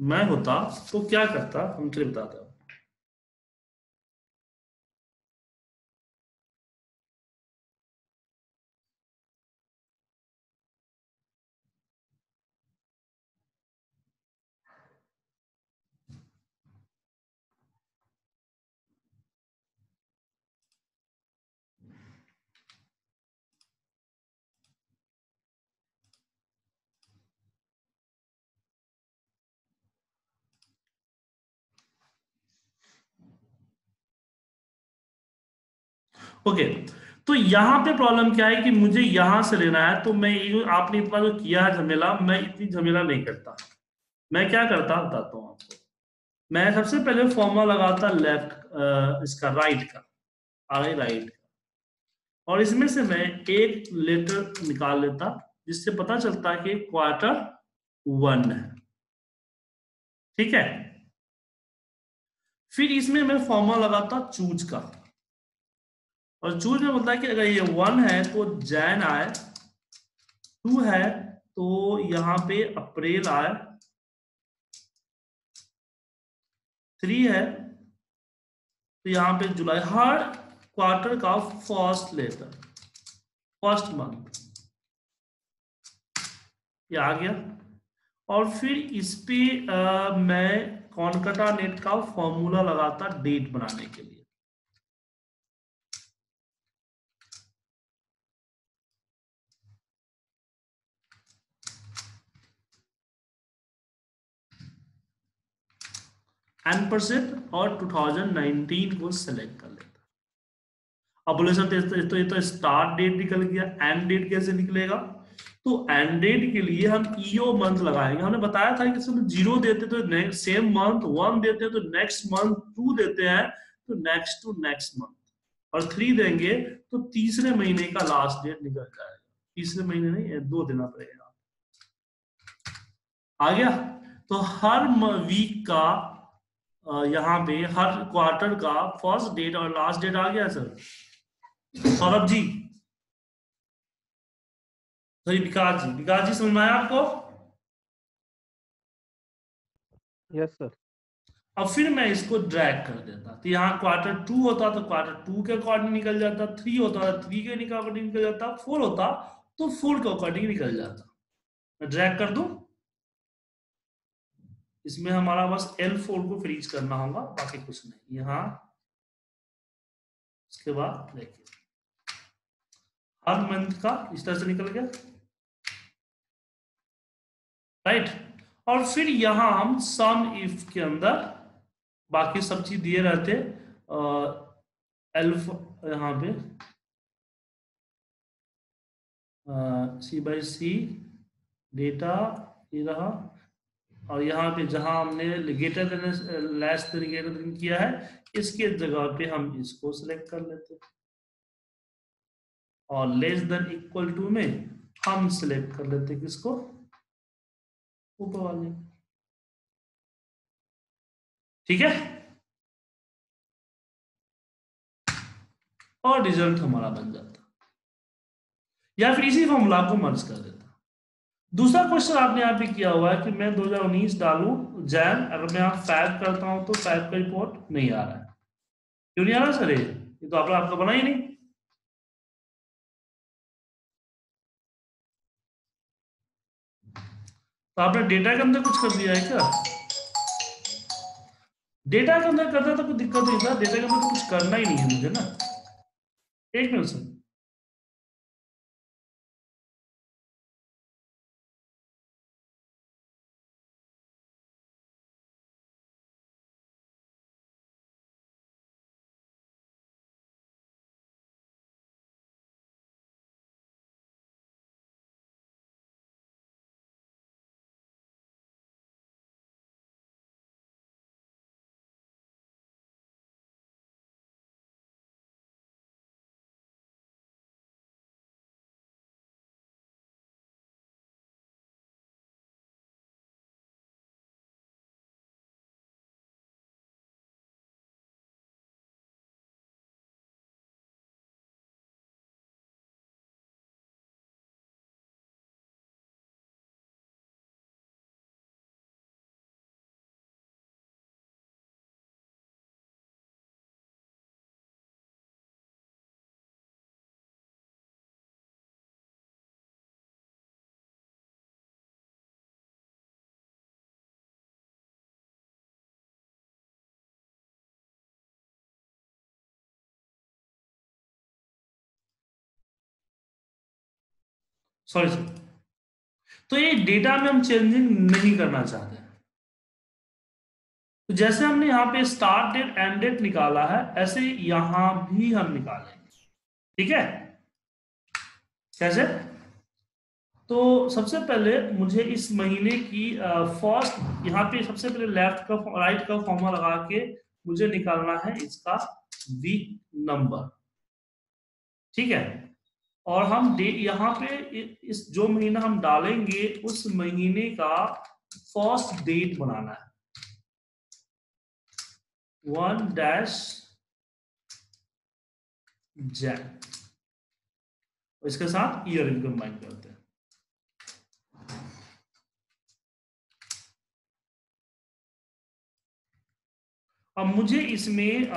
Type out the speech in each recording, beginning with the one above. मैं होता तो क्या करता, हम चलिए बताता हूं। तो यहां पे प्रॉब्लम क्या है कि मुझे यहां से लेना है, तो मैं ये आपने इतना जो किया है झमेला, मैं इतनी झमेला नहीं करता। मैं क्या करता बताता हूं आपको। मैं सबसे पहले फॉर्मूला लगाता लेफ्ट इसका राइट का, आगे राइट का, और इसमें से मैं एक लेटर निकाल लेता जिससे पता चलता कि क्वार्टर वन है, ठीक है। फिर इसमें मैं फॉर्मूला लगाता चूज का, और चूज में बोलता है कि अगर ये वन है तो जैन आए, टू है तो यहाँ पे अप्रैल आए, थ्री है तो यहाँ पे जुलाई। हर क्वार्टर का फर्स्ट लेटर, फर्स्ट मंथ ये आ गया। और फिर इस पे मैं कॉनकटा नेट का फॉर्मूला लगाता डेट बनाने के लिए। n% और 2019 को सेलेक्ट कर लेता। अब बोले सर तो ये तो स्टार्ट डेट निकल गया, एंड डेट कैसे निकलेगा? तो एंड डेट के लिए हम ईओ मंथ लगाएंगे। हमने बताया था कि इसमें जीरो देते तो सेम मंथ, वन देते तो नेक्स्ट मंथ, टू देते हैं तो नेक्स्ट टू नेक्स्ट मंथ, और थ्री देंगे तो तीसरे महीने का लास्ट डेट निकल जाएगा। तीसरे महीने नहीं, दो देना पड़ेगा। आ गया? तो हर वीक का यहाँ पे हर क्वार्टर का फर्स्ट डेट और लास्ट डेट आ गया। सर सौरभ जी, सॉरी विकास जी, विकास जी समझ में आया आपको? Yes sir. अब फिर मैं इसको ड्रैग कर देता, तो यहाँ क्वार्टर टू होता तो क्वार्टर टू के अकॉर्डिंग निकल जाता, थ्री होता तो थ्री के अकॉर्डिंग निकल जाता, फोर होता तो फोर के अकॉर्डिंग निकल जाता। मैं ड्रैग कर दूं, इसमें हमारा बस L4 को फ्रीज करना होगा, बाकी कुछ नहीं। यहाँ उसके बाद देखिए हर मंथ का इस तरह से निकल गया, राइट। और फिर यहाँ हम सम इफ के अंदर बाकी सब चीज दिए रहते L4 यहाँ पे C/C डेटा ये रहा, और यहाँ पे जहाँ हमने greater than less than greater than किया है, इसके जगह पे हम इसको सिलेक्ट कर लेते हैं, और लेस देन इक्वल टू में हम सिलेक्ट कर लेते हैं किसको, ऊपर वाले, ठीक है। और रिजल्ट हमारा बन जाता, या फिर इसी फॉर्मूला को मर्ज कर देते। दूसरा क्वेश्चन आपने यहाँ पे किया हुआ है कि मैं 2019 डालू जैन, अगर मैं यहाँ फैब करता हूं तो फैब का रिपोर्ट नहीं आ रहा है। क्यों नहीं आ रहा सर? ये तो आपका बना ही नहीं। तो आपने डेटा के अंदर कुछ कर दिया है क्या? डेटा के अंदर करता तो कोई दिक्कत नहीं था, डेटा के अंदर तो कुछ करना ही नहीं है मुझे ना। एक मिनट सर, सॉरी सर। तो ये डेटा में हम चेंजिंग नहीं करना चाहते। तो जैसे हमने यहाँ पे स्टार्ट डेट एंड डेट निकाला है, ऐसे यहाँ भी हम निकालेंगे। ठीक है, कैसे? तो सबसे पहले मुझे इस महीने की फर्स्ट, यहाँ पे सबसे पहले लेफ्ट का राइट का फॉर्मा लगा के मुझे निकालना है इसका वीक नंबर। ठीक है, और हम यहाँ पे इस जो महीना हम डालेंगे उस महीने का फर्स्ट डेट बनाना है 1-Jan, इसके साथ ईयर भी कंबाइन करते हैं। अब मुझे इसमें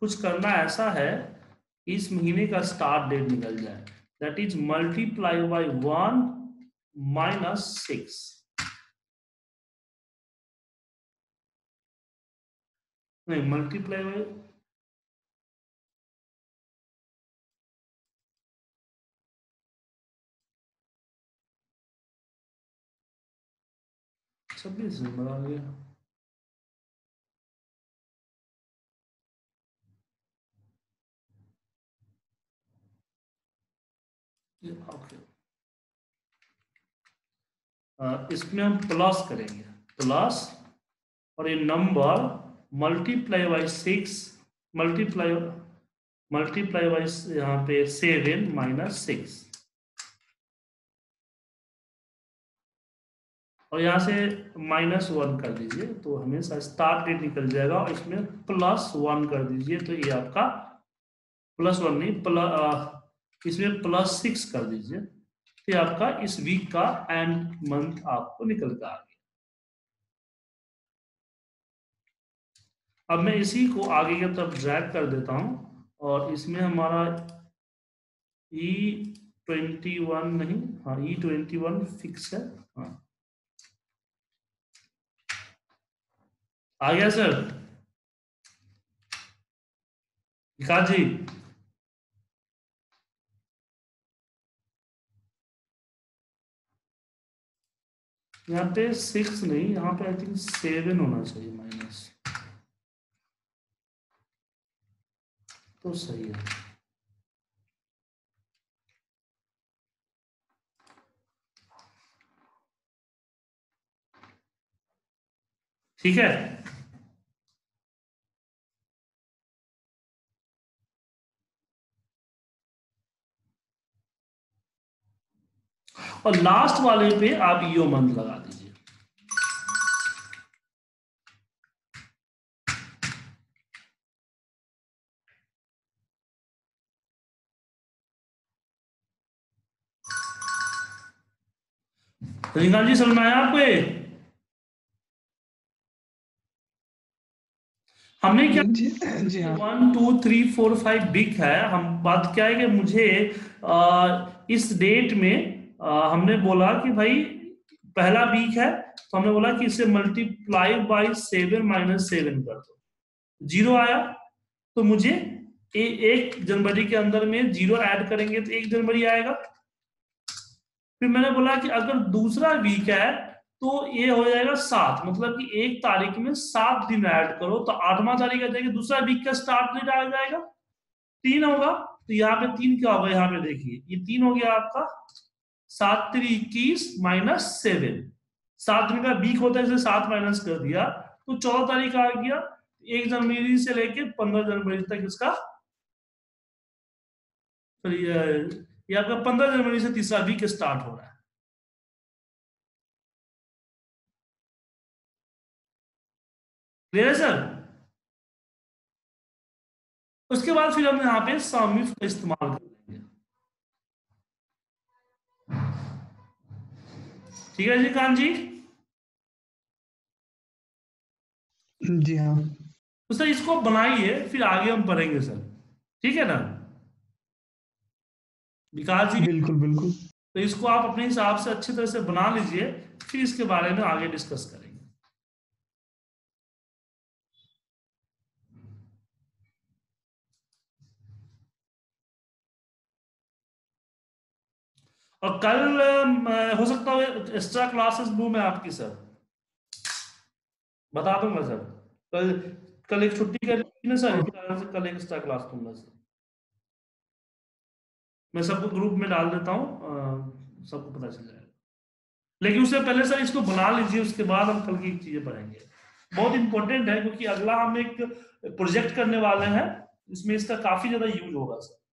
कुछ करना ऐसा है, इस महीने का स्टार्ट डेट निकल जाए, दैट इज मल्टीप्लाई बाई 1 - 6। नहीं, मल्टीप्लाई बाई, छब्बीस नंबर आ गया। Okay. इसमें हम प्लस करेंगे, प्लस, और ये number multiply by 6 multiply by यहाँ पे 7 - 6, और यहाँ से -1 कर दीजिए तो हमें स्टार्ट डेट निकल जाएगा, और इसमें +1 कर दीजिए तो ये आपका +1 नहीं, इसमें +6 कर दीजिए तो ये आपका इस वीक का एंड मंथ आपको निकल कर आ गया। अब मैं इसी को आगे की तरफ ड्रैग कर देता हूं, और इसमें हमारा E21 नहीं, हाँ E21 फिक्स है। हाँ आ गया सर विकास जी। यहाँ पे 6 नहीं, यहाँ पे आई थिंक 7 होना चाहिए माइनस, तो सही है। ठीक है, और लास्ट वाले पे आप यो मंथ लगा दीजिए। रजनीकांत जी समझ में आया आपको? हमने क्या जी, जी हाँ। 1 2 3 4 5 बिग है। हम बात क्या है कि मुझे इस डेट में हमने बोला कि भाई पहला वीक है, तो हमने बोला कि इसे मल्टीप्लाई बाई 7 - 7 कर दो, 0 आया। तो मुझे 1 जनवरी के अंदर में 0 ऐड करेंगे तो 1 जनवरी आएगा। फिर मैंने बोला कि अगर दूसरा वीक है तो ये हो जाएगा 7, मतलब कि 1 तारीख में 7 दिन ऐड करो तो 8वां तारीख आ जाएगा, दूसरा वीक का स्टार्ट डेट आ जाएगा 3 होगा। तो यहाँ पे 3 क्या होगा, यहाँ पे देखिए ये 3 हो गया आपका 7 - 3 - 7। 7 दिन का वीक होता है, इसे 7 - कर दिया तो 14 तारीख आ गया। 1 जनवरी से लेके 15 जनवरी तक इसका, तो ये आपका 15 जनवरी से तीसरा वीक स्टार्ट हो रहा है। क्लियर है सर? उसके बाद फिर हम यहाँ पे सम इफ का इस्तेमाल कर, ठीक है जी कान जी? जी हाँ। तो सर इसको बनाइए, फिर आगे हम पढ़ेंगे सर, ठीक है ना विकास जी? बिल्कुल बिल्कुल। तो इसको आप अपने हिसाब से अच्छी तरह से बना लीजिए, फिर इसके बारे में आगे डिस्कस करेंगे। और कल हो सकता है एक्स्ट्रा क्लासेस में आपकी सर बता दूंगा सर, कल एक छुट्टी करनी है सर, कल एक एक्स्ट्रा क्लास दूंगा सर, मैं सबको ग्रुप में डाल देता हूँ, सबको पता चल जाएगा। लेकिन उससे पहले सर इसको बना लीजिए, उसके बाद हम कल की चीजें पढ़ेंगे, बहुत इंपॉर्टेंट है क्योंकि अगला हम एक प्रोजेक्ट करने वाले हैं, इसमें इसका काफी ज्यादा यूज होगा सर।